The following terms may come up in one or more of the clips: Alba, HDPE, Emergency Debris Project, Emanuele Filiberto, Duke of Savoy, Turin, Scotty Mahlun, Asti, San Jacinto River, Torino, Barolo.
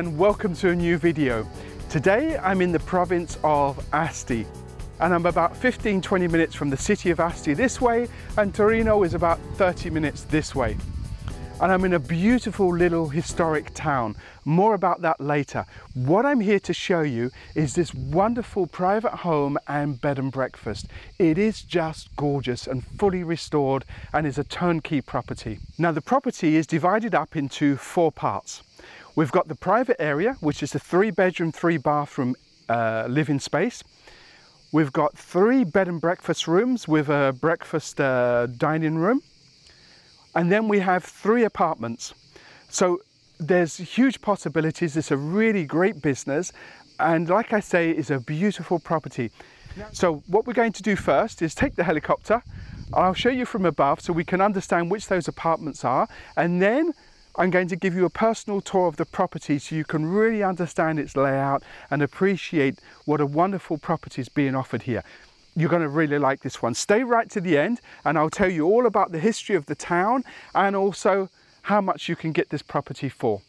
and welcome to a new video. Today I'm in the province of Asti and I'm about 15-20 minutes from the city of Asti this way, and Torino is about 30 minutes this way. And I'm in a beautiful little historic town. More about that later. What I'm here to show you is this wonderful private home and bed and breakfast. It is just gorgeous and fully restored and is a turnkey property. Now the property is divided up into four parts. We've got the private area, which is a 3-bedroom, 3-bathroom living space. We've got 3 bed and breakfast rooms with a breakfast dining room. And then we have 3 apartments. So there's huge possibilities. It's a really great business. And like I say, it's a beautiful property. So what we're going to do first is take the helicopter. I'll show you from above so we can understand which those apartments are. And then I'm going to give you a personal tour of the property so you can really understand its layout and appreciate what a wonderful property is being offered here. You're going to really like this one. Stay right to the end and I'll tell you all about the history of the town and also how much you can get this property for.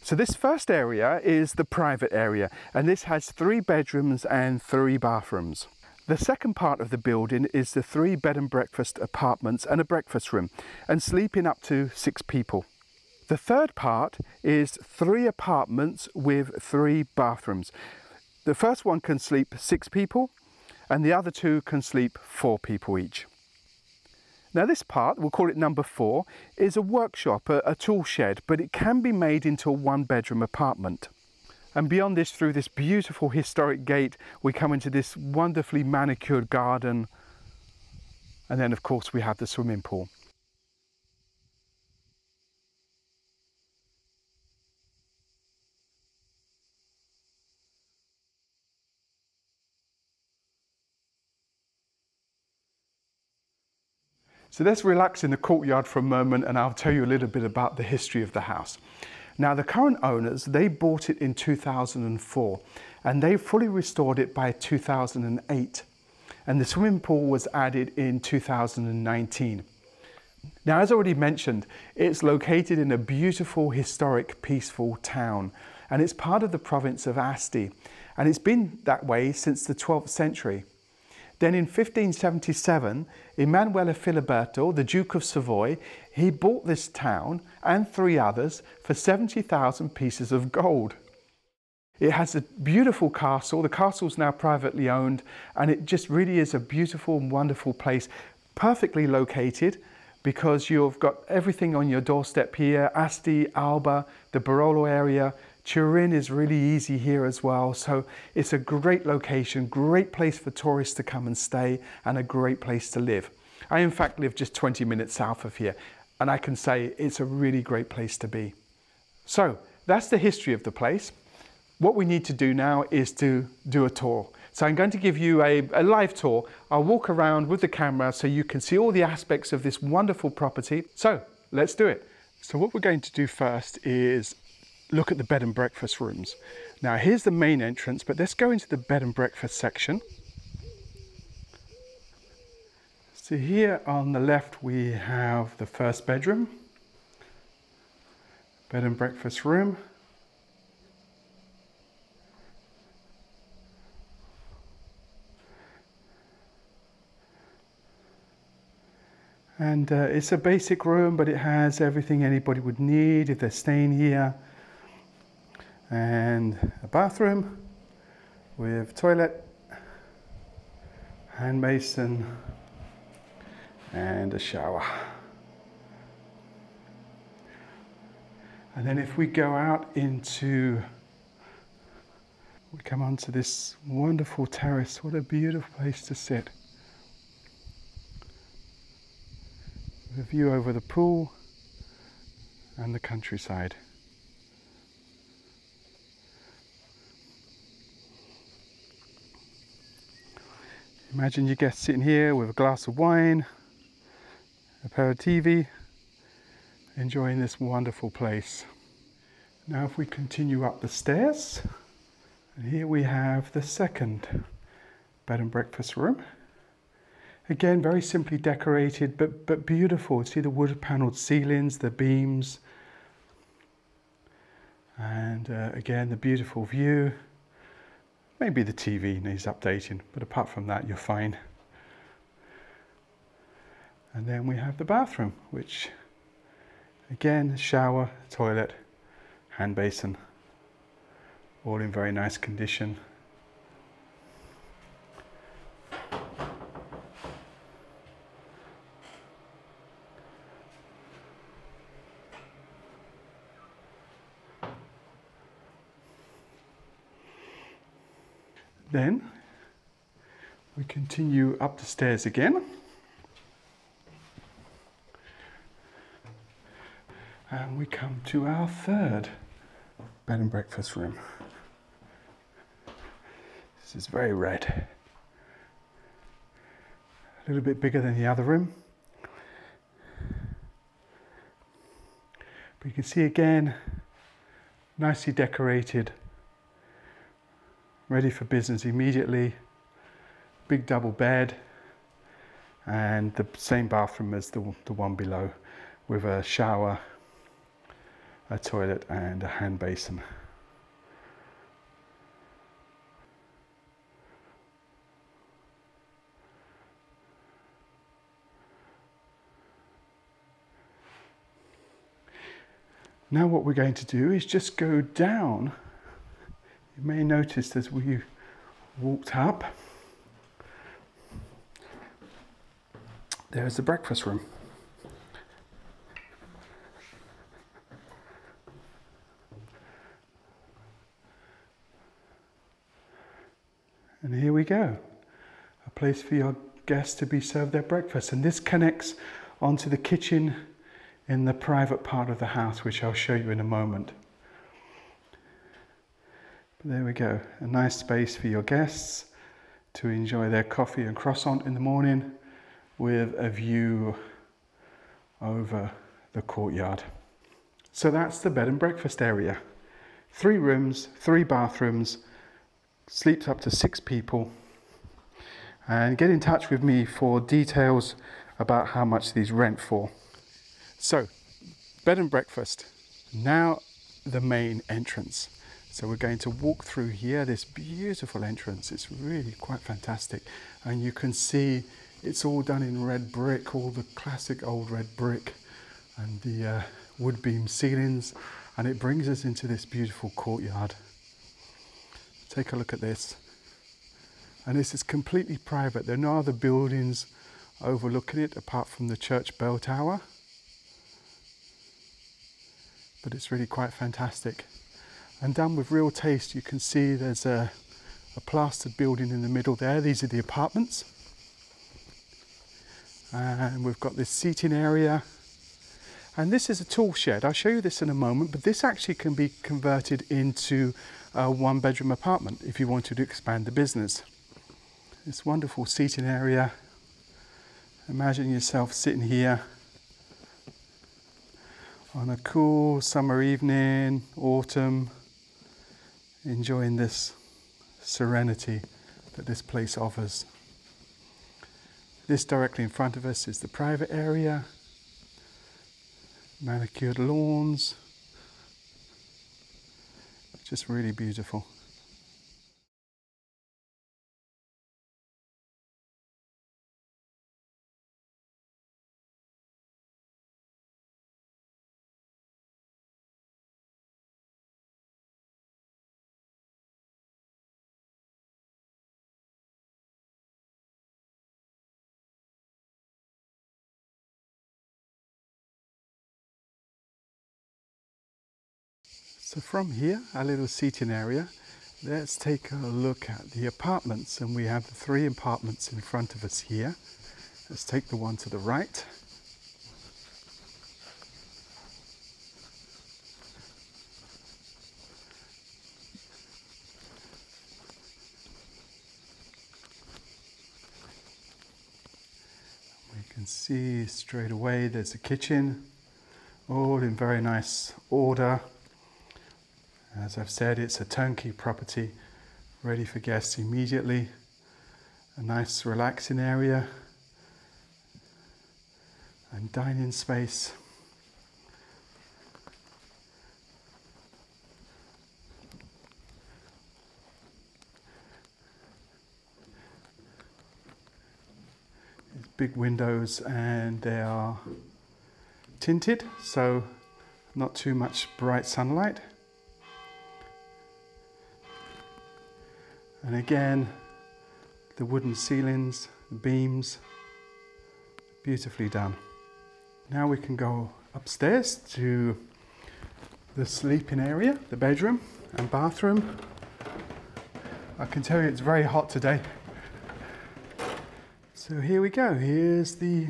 So this first area is the private area, and this has 3 bedrooms and 3 bathrooms. The second part of the building is the 3 bed and breakfast apartments and a breakfast room, and sleeping up to 6 people. The third part is 3 apartments with 3 bathrooms. The first one can sleep 6 people, and the other 2 can sleep 4 people each. Now this part, we'll call it number 4, is a workshop, a tool shed, but it can be made into a 1-bedroom apartment. And beyond this, through this beautiful historic gate, we come into this wonderfully manicured garden. And then of course we have the swimming pool. So let's relax in the courtyard for a moment and I'll tell you a little bit about the history of the house. Now the current owners, they bought it in 2004 and they fully restored it by 2008. And the swimming pool was added in 2019. Now, as already mentioned, it's located in a beautiful, historic, peaceful town, and it's part of the province of Asti. And it's been that way since the 12th century. Then in 1577, Emanuele Filiberto, the Duke of Savoy, he bought this town and 3 others for 70,000 pieces of gold. It has a beautiful castle. The castle's now privately owned, and it just really is a beautiful and wonderful place, perfectly located because you've got everything on your doorstep here. Asti, Alba, the Barolo area, Turin is really easy here as well, so it's a great location, great place for tourists to come and stay, and a great place to live. I in fact live just 20 minutes south of here, and I can say it's a really great place to be. So that's the history of the place. What we need to do now is to do a tour. So I'm going to give you a live tour. I'll walk around with the camera so you can see all the aspects of this wonderful property. So let's do it. So what we're going to do first is look at the bed and breakfast rooms. Now here's the main entrance, but let's go into the bed and breakfast section. So here on the left we have the first bedroom, bed and breakfast room. And it's a basic room, but it has everything anybody would need if they're staying here. And a bathroom with toilet, hand basin, and a shower. And then if we go out into, we come onto this wonderful terrace. What a beautiful place to sit. The view over the pool and the countryside. Imagine your guests sitting here with a glass of wine, a pair of TV, enjoying this wonderful place. Now if we continue up the stairs, and here we have the second bed and breakfast room. Again, very simply decorated, but beautiful. See the wood panelled ceilings, the beams, And again, the beautiful view. Maybe the TV needs updating, but apart from that, you're fine. And then we have the bathroom, which again, shower, toilet, hand basin, all in very nice condition. Then we continue up the stairs again. And we come to our third bed and breakfast room. This is very red. A little bit bigger than the other room. But you can see again, nicely decorated. Ready for business immediately, big double bed, and the same bathroom as the one below, with a shower, a toilet, and a hand basin. Now what we're going to do is just go down. You may notice as we walked up, there's the breakfast room. And here we go, a place for your guests to be served their breakfast. And this connects onto the kitchen in the private part of the house, which I'll show you in a moment. There we go, a nice space for your guests to enjoy their coffee and croissant in the morning with a view over the courtyard. So that's the bed and breakfast area. 3 rooms, 3 bathrooms, sleeps up to 6 people. And get in touch with me for details about how much these rent for. So, bed and breakfast, now the main entrance. So we're going to walk through here, this beautiful entrance. It's really quite fantastic. And you can see it's all done in red brick, all the classic old red brick and the wood beam ceilings. And it brings us into this beautiful courtyard. Take a look at this. And this is completely private. There are no other buildings overlooking it apart from the church bell tower. But it's really quite fantastic. And done with real taste. You can see there's a plastered building in the middle there. These are the apartments. And we've got this seating area. And this is a tool shed. I'll show you this in a moment, but this actually can be converted into a 1-bedroom apartment if you wanted to expand the business. This wonderful seating area. Imagine yourself sitting here on a cool summer evening, autumn, enjoying this serenity that this place offers. This directly in front of us is the private area, manicured lawns, just really beautiful. So from here, our little seating area, let's take a look at the apartments. And we have the 3 apartments in front of us here. Let's take the one to the right. We can see straight away there's a kitchen, all in very nice order. As I've said, it's a turnkey property, ready for guests immediately. A nice relaxing area and dining space. big windows and they are tinted, so not too much bright sunlight. And again, the wooden ceilings, the beams, beautifully done. Now we can go upstairs to the sleeping area, the bedroom and bathroom. I can tell you it's very hot today. So here we go, here's the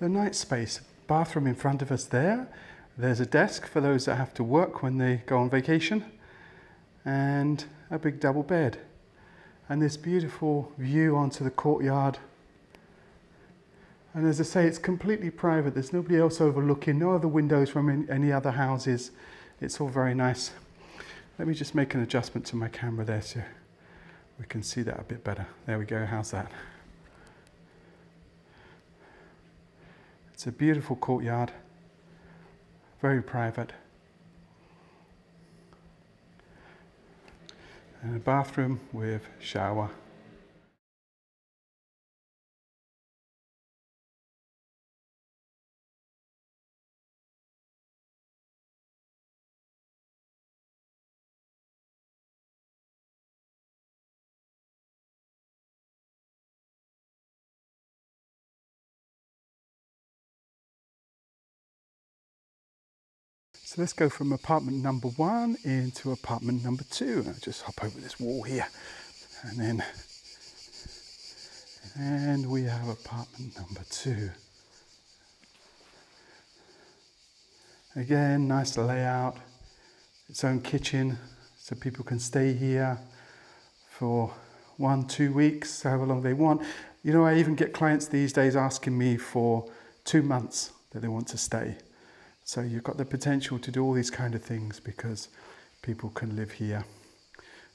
night space. Bathroom in front of us there. There's a desk for those that have to work when they go on vacation, and a big double bed. And this beautiful view onto the courtyard. And as I say, it's completely private. There's nobody else overlooking, no other windows from any other houses. It's all very nice. Let me just make an adjustment to my camera there so we can see that a bit better. There we go, how's that? It's a beautiful courtyard, very private. And a bathroom with shower. So let's go from apartment number 1 into apartment number 2. I'll just hop over this wall here. And we have apartment number 2. Again, nice layout, its own kitchen, so people can stay here for 1, 2 weeks, however long they want. You know, I even get clients these days asking me for 2 months that they want to stay. So you've got the potential to do all these kind of things because people can live here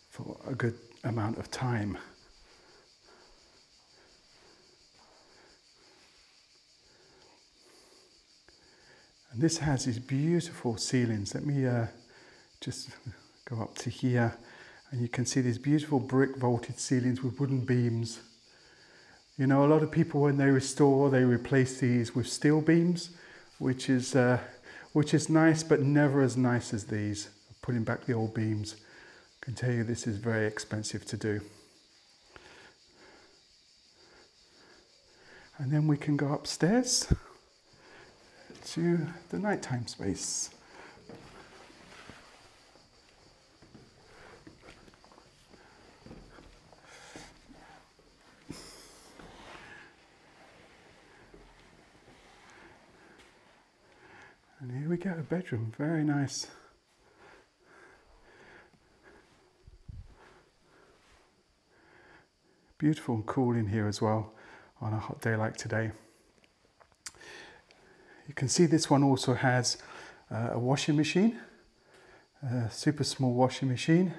for a good amount of time. And this has these beautiful ceilings. Let me just go up to here, and you can see these beautiful brick vaulted ceilings with wooden beams. You know, a lot of people when they restore, they replace these with steel beams, which is nice, but never as nice as these. Putting back the old beams, I can tell you this is very expensive to do. And then we can go upstairs to the nighttime space. And here we go, a bedroom, very nice. Beautiful and cool in here as well on a hot day like today. You can see this one also has a washing machine, a super small washing machine.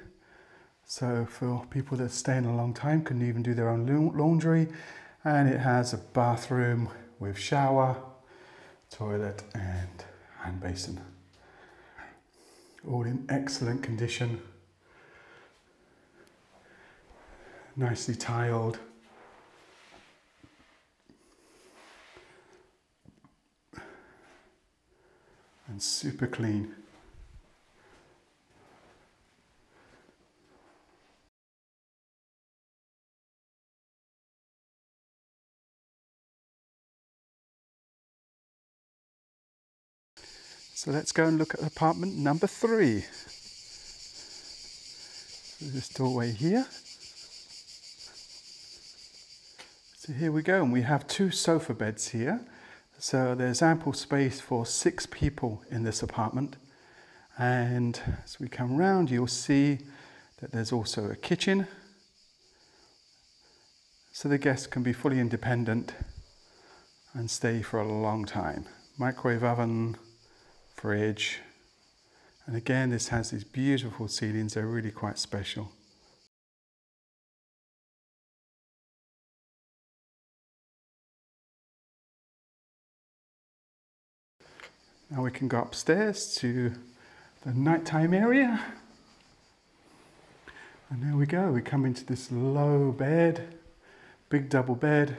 So for people that stay in a long time can even do their own laundry. And it has a bathroom with shower, toilet and hand basin, all in excellent condition, nicely tiled. And super clean. So let's go and look at apartment number 3. Through this doorway here. So here we go, and we have 2 sofa beds here. So there's ample space for 6 people in this apartment. And as we come round, you'll see that there's also a kitchen. So the guests can be fully independent and stay for a long time. Microwave oven, fridge, and again this has these beautiful ceilings, they're really quite special. Now we can go upstairs to the nighttime area, and there we go, we come into this low bed, big double bed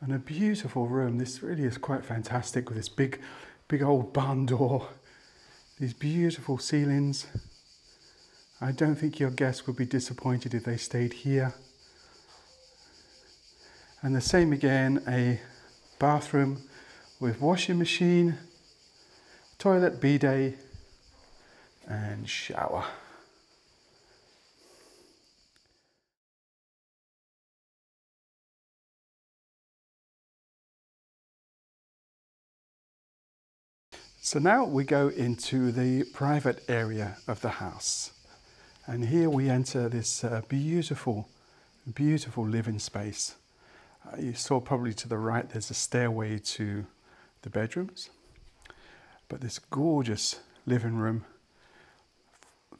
and a beautiful room. This really is quite fantastic with this big old barn door, these beautiful ceilings. I don't think your guests would be disappointed if they stayed here. And the same again, a bathroom with washing machine, toilet, bidet and shower. So now we go into the private area of the house, and here we enter this beautiful living space. You saw probably to the right there's a stairway to the bedrooms, but this gorgeous living room,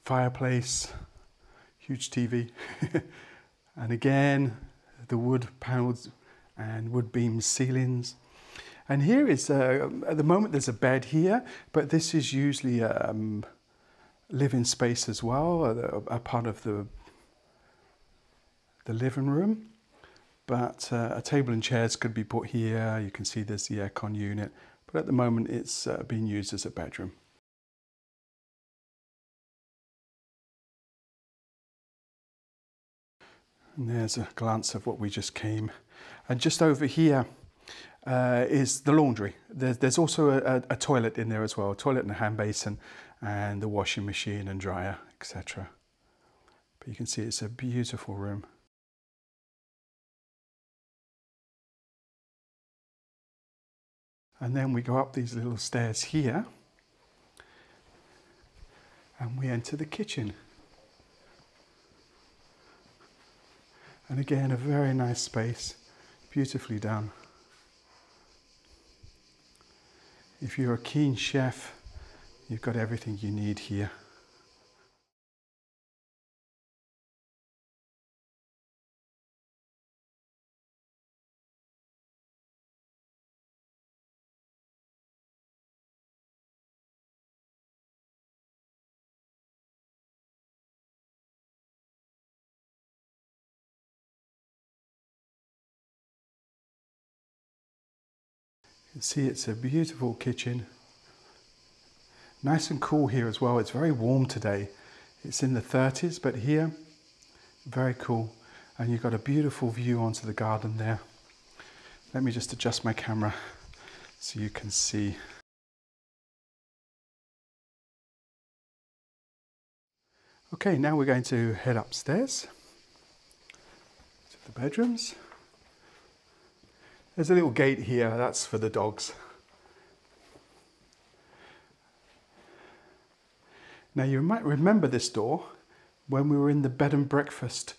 fireplace, huge TV, and again the wood panels and wood beam ceilings. And here is, at the moment there's a bed here, but this is usually a living space as well, a part of the living room. But a table and chairs could be put here. You can see there's the aircon unit, but at the moment it's being used as a bedroom. And there's a glance of what we just came. And just over here, is the laundry. There's also a toilet in there as well, a toilet and a hand basin and the washing machine and dryer, etc. But you can see it's a beautiful room. And then we go up these little stairs here and we enter the kitchen. And again, a very nice space, beautifully done. If you're a keen chef, you've got everything you need here. See, it's a beautiful kitchen, nice and cool here as well. It's very warm today, it's in the 30s, but here very cool, and you've got a beautiful view onto the garden there. Let me just adjust my camera so you can see. Okay, now we're going to head upstairs to the bedrooms. There's a little gate here, that's for the dogs. Now you might remember this door when we were in the bed and breakfast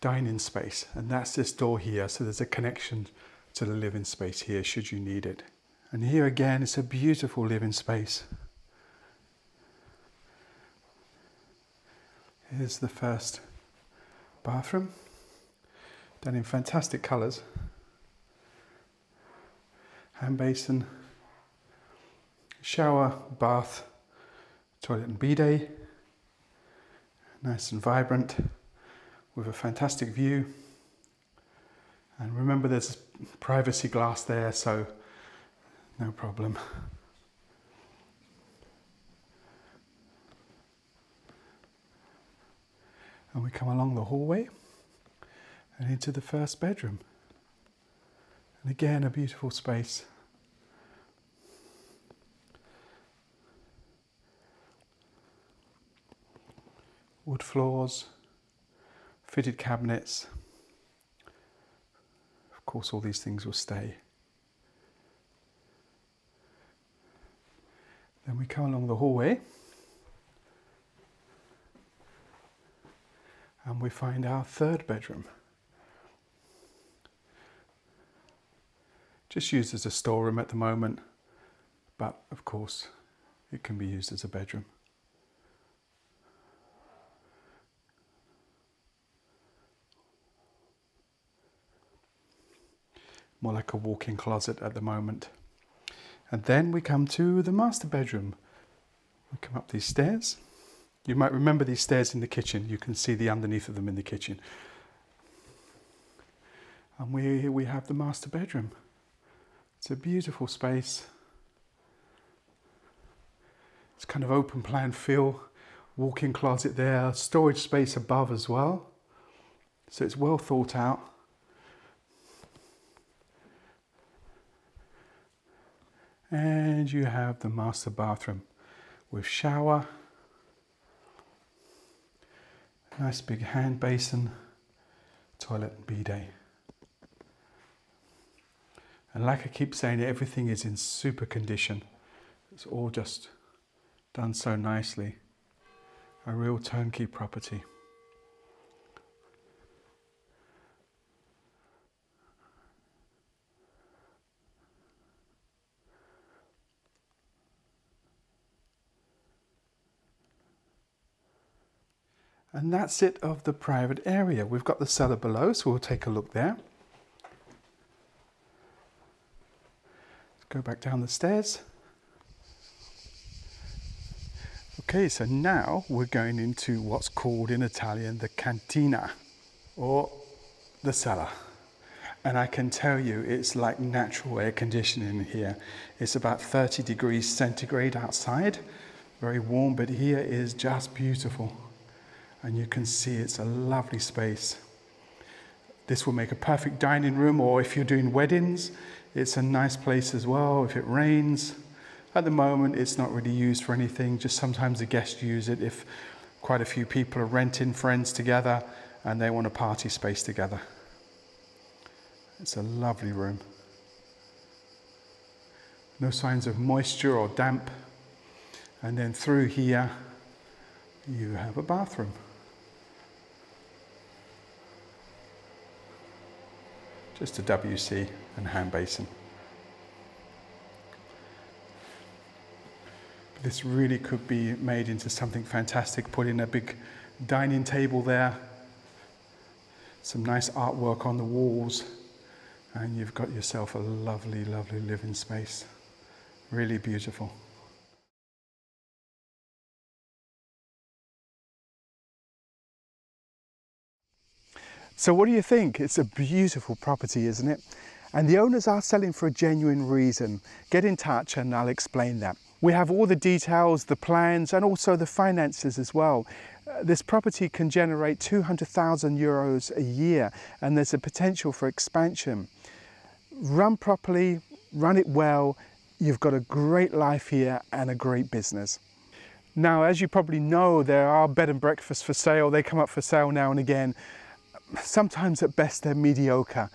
dining space, and that's this door here, so there's a connection to the living space here should you need it. And here again, it's a beautiful living space. Here's the first bathroom, done in fantastic colours. Hand basin, shower, bath, toilet and bidet, nice and vibrant with a fantastic view. And remember there's privacy glass there, so no problem. And we come along the hallway and into the first bedroom. And again, a beautiful space. Wood floors, fitted cabinets. Of course, all these things will stay. Then we come along the hallway and we find our third bedroom. Just used as a storeroom at the moment, but of course it can be used as a bedroom. More like a walk-in closet at the moment. And then we come to the master bedroom. We come up these stairs. You might remember these stairs in the kitchen. You can see the underneath of them in the kitchen. And we have the master bedroom. It's a beautiful space. It's kind of open plan feel, walk-in closet there, storage space above as well. So it's well thought out. And you have the master bathroom with shower, nice big hand basin, toilet and bidet. And like I keep saying, everything is in super condition. It's all just done so nicely. A real turnkey property. And that's it of the private area. We've got the cellar below, so we'll take a look there. Let's go back down the stairs. Okay, so now we're going into what's called in Italian the cantina, or the cellar. And I can tell you it's like natural air conditioning here. It's about 30 degrees centigrade outside, very warm, but here is just beautiful. And you can see it's a lovely space. This will make a perfect dining room, or if you're doing weddings, it's a nice place as well if it rains. At the moment, it's not really used for anything, just sometimes the guests use it if quite a few people are renting, friends together, and they want a party space together. It's a lovely room. No signs of moisture or damp. And then through here, you have a bathroom. Just a WC and hand basin. This really could be made into something fantastic. Put in a big dining table there, some nice artwork on the walls, and you've got yourself a lovely, lovely living space. Really beautiful. So what do you think? It's a beautiful property, isn't it? And the owners are selling for a genuine reason. Get in touch and I'll explain that. We have all the details, the plans, and also the finances as well. This property can generate €200,000 a year, and there's a potential for expansion. Run properly, run it well. You've got a great life here and a great business. Now, as you probably know, there are bed and breakfasts for sale. They come up for sale now and again. Sometimes at best they're mediocre.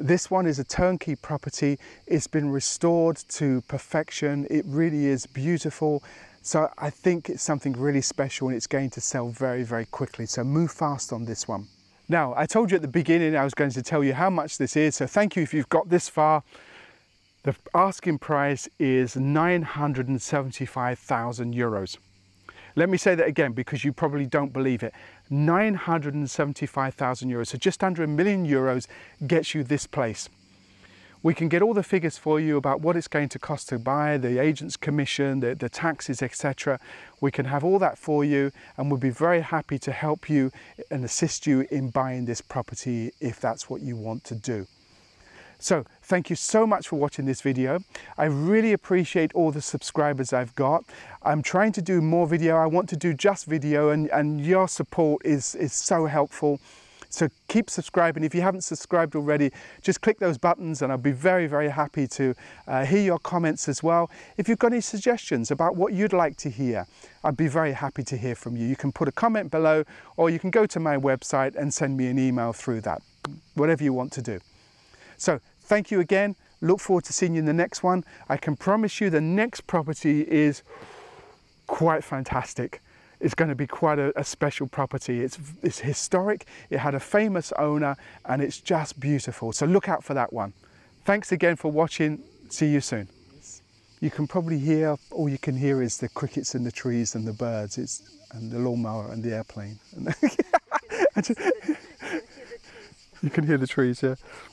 This one is a turnkey property. It's been restored to perfection. It really is beautiful. So I think it's something really special and it's going to sell very, very quickly. So move fast on this one. Now, I told you at the beginning I was going to tell you how much this is. So thank you if you've got this far. The asking price is €975,000. Let me say that again, because you probably don't believe it. €975,000, so just under €1 million gets you this place. We can get all the figures for you about what it's going to cost to buy, the agent's commission, the taxes, etc. We can have all that for you, and we'll be very happy to help you and assist you in buying this property if that's what you want to do. So thank you so much for watching this video. I really appreciate all the subscribers I've got. I'm trying to do more video. I want to do just video, and your support is so helpful. So keep subscribing. If you haven't subscribed already, just click those buttons and I'll be very, very happy to hear your comments as well. If you've got any suggestions about what you'd like to hear, I'd be very happy to hear from you. You can put a comment below, or you can go to my website and send me an email through that, whatever you want to do. So thank you again. Look forward to seeing you in the next one. I can promise you the next property is quite fantastic. It's going to be quite a special property. It's historic. It had a famous owner and it's just beautiful. So look out for that one. Thanks again for watching. See you soon. You can probably hear, all you can hear is the crickets in the trees and the birds and the lawnmower and the airplane. You can hear the trees, yeah.